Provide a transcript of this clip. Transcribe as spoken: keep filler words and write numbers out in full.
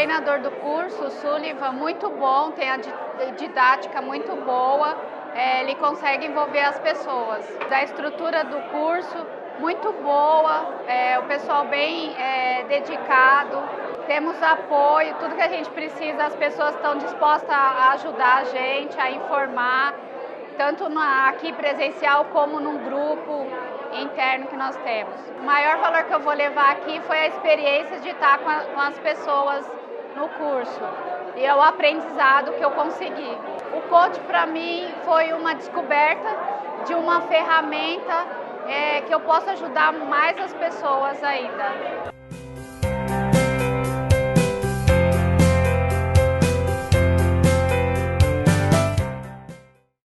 treinador do curso, o Sullivan, muito bom, tem a didática muito boa, é, ele consegue envolver as pessoas. A estrutura do curso, muito boa, é, o pessoal bem é, dedicado, temos apoio, tudo que a gente precisa, as pessoas estão dispostas a ajudar a gente, a informar, tanto na, aqui presencial como num grupo interno que nós temos. O maior valor que eu vou levar aqui foi a experiência de estar com, a, com as pessoas no curso e é o aprendizado que eu consegui. O coach para mim foi uma descoberta de uma ferramenta é, que eu posso ajudar mais as pessoas ainda.